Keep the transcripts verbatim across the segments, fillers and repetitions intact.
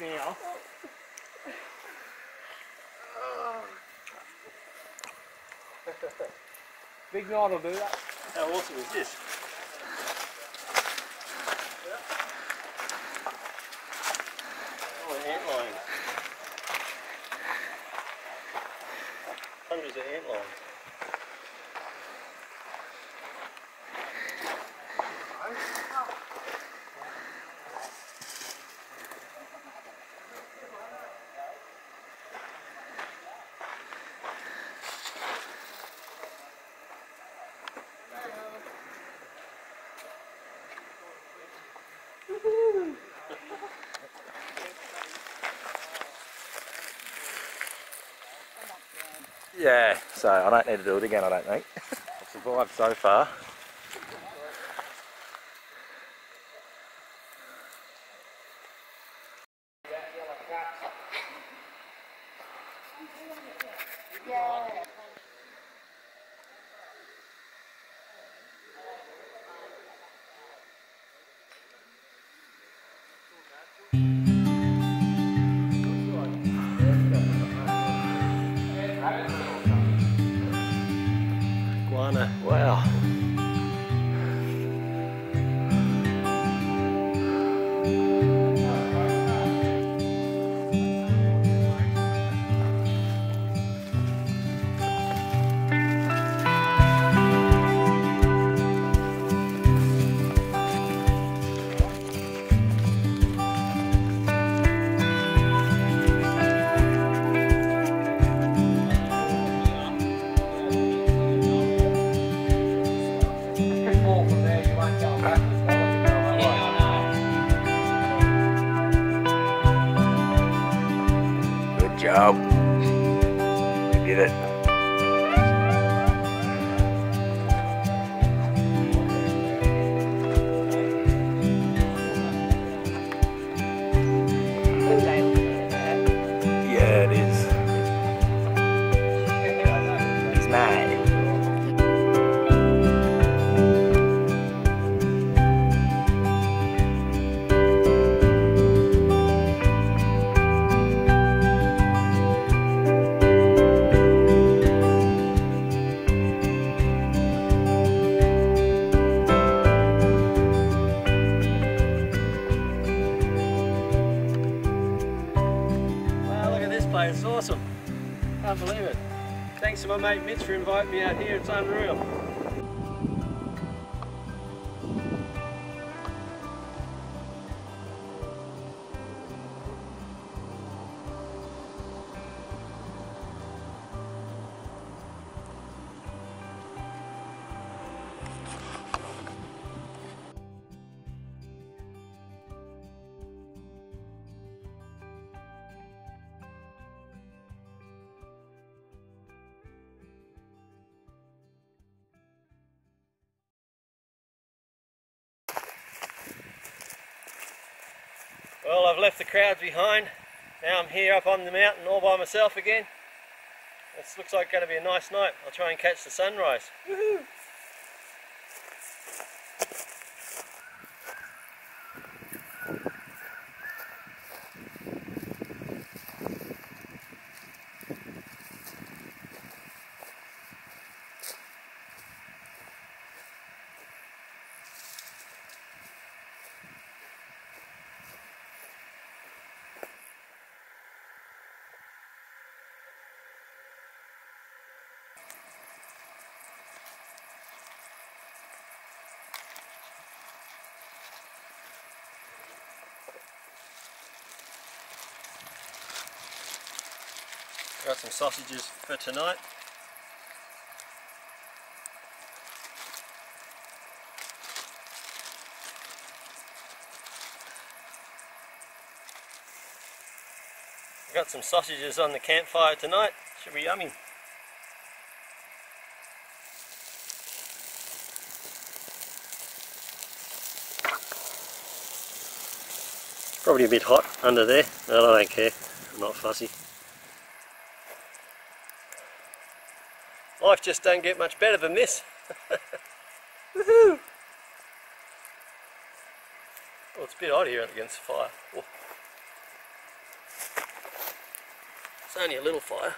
Now. Big knot will do that. How awesome is this? Oh, an antlion. Hundreds of antlions. Yeah, so I don't need to do it again, I don't think. I've survived so far. Wow. Job. You did it. Yeah, it is. It's nice. It's awesome. Can't believe it. Thanks to my mate Mitch for inviting me out here. It's unreal. Well, I've left the crowds behind. Now I'm here up on the mountain all by myself again. This looks like going to be a nice night. I'll try and catch the sunrise. Woohoo! Got some sausages for tonight. Got some sausages on the campfire tonight. Should be yummy. Probably a bit hot under there, but I don't care. I'm not fussy. Life just don't get much better than this. Woohoo! Well, it's a bit hot here against the fire. Whoa. It's only a little fire.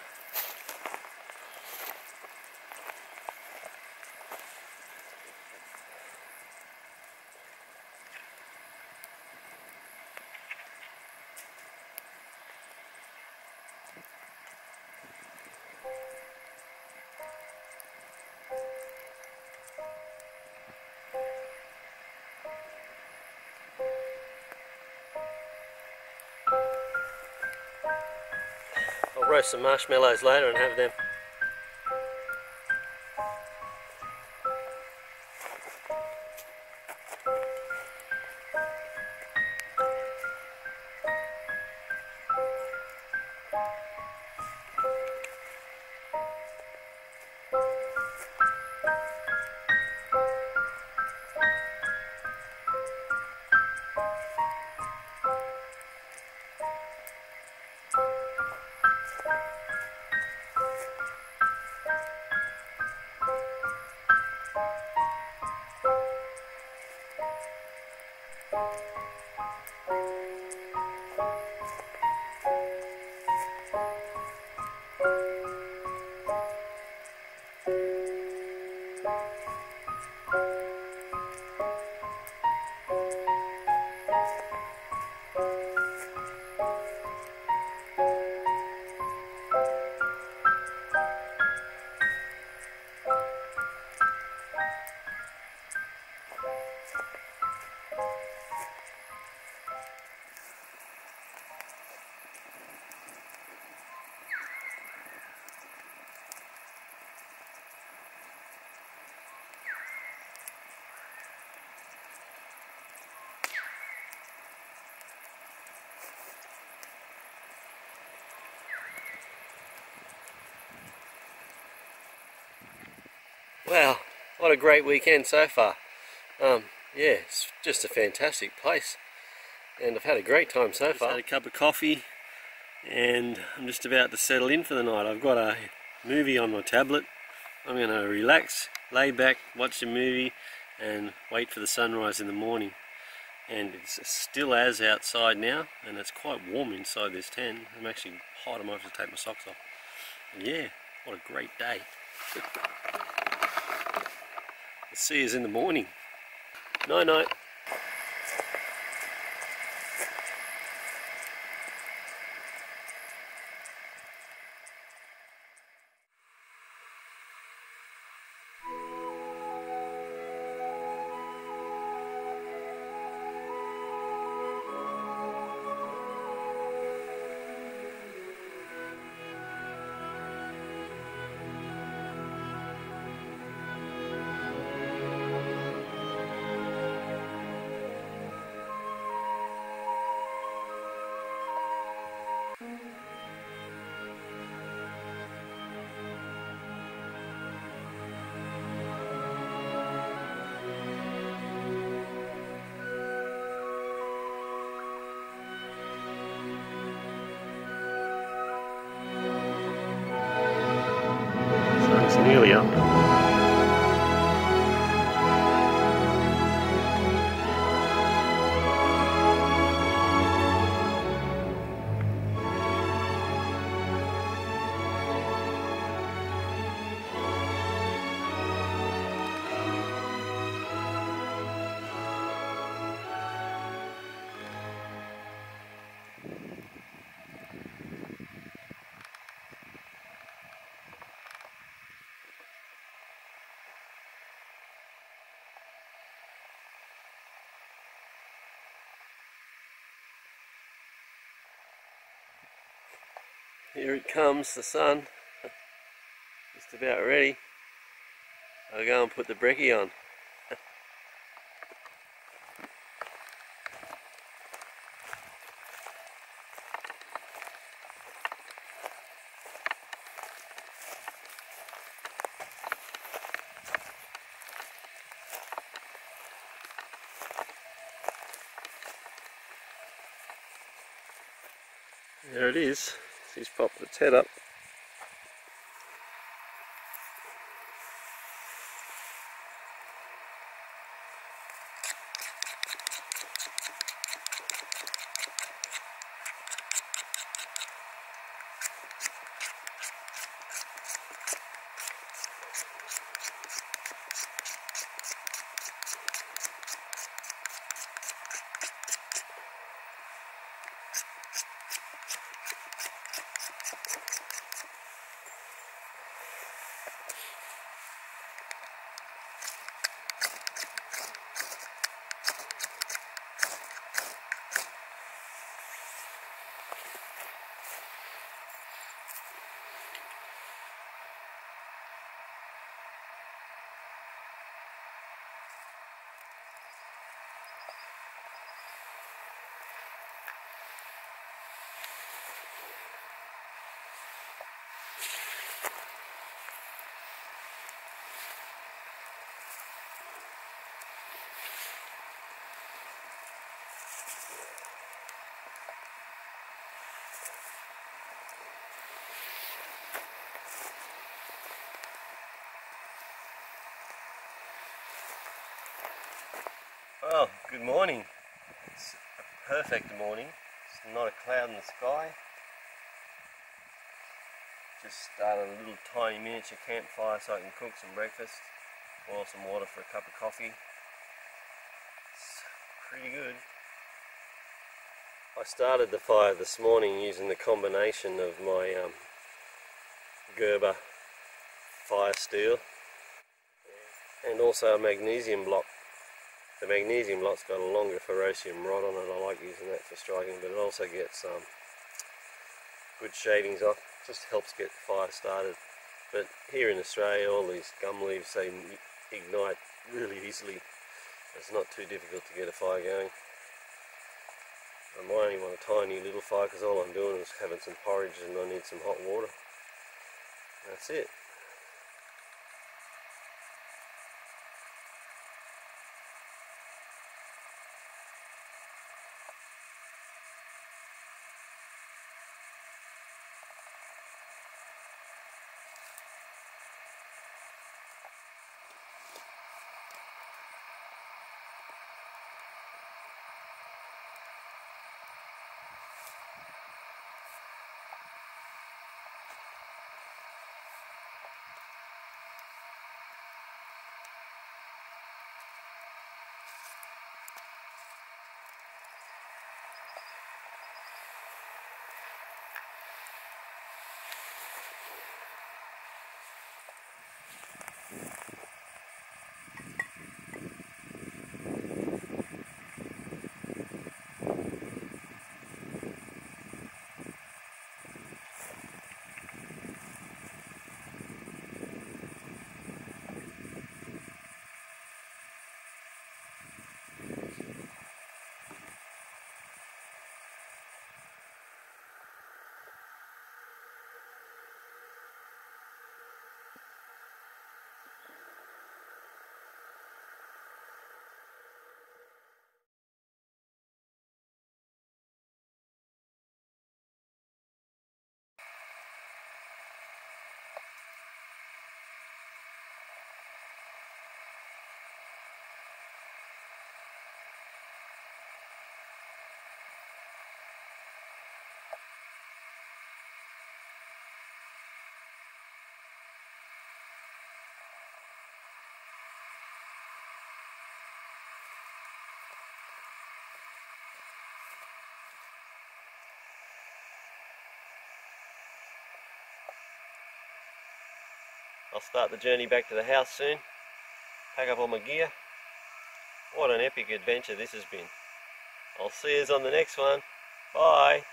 I'll roast some marshmallows later and have them. Wow, what a great weekend so far. Um, yeah, it's just a fantastic place and I've had a great time so far. I've had a cup of coffee and I'm just about to settle in for the night. I've got a movie on my tablet. I'm going to relax, lay back, watch the movie and wait for the sunrise in the morning. And it's still as outside now and it's quite warm inside this tent. I'm actually hot, I might have to take my socks off. And yeah, what a great day. See you in the morning. Night night. ferrocium. Here it comes, the sun. Just about ready. I'll go and put the brekkie on. There it is. He's popped its head up. Well, good morning. It's a perfect morning. It's not a cloud in the sky. Just started a little tiny miniature campfire so I can cook some breakfast, boil some water for a cup of coffee. It's pretty good. I started the fire this morning using the combination of my um, Gerber fire steel and also a magnesium block. The magnesium block's got a longer ferrocium rod on it. I like using that for striking, but it also gets um, good shavings off. Just helps get the fire started. But here in Australia, all these gum leaves, they ignite really easily. It's not too difficult to get a fire going. I might only want a tiny little fire because all I'm doing is having some porridge and I need some hot water. That's it. I'll start the journey back to the house soon, pack up all my gear. What an epic adventure this has been. I'll see you on the next one. Bye.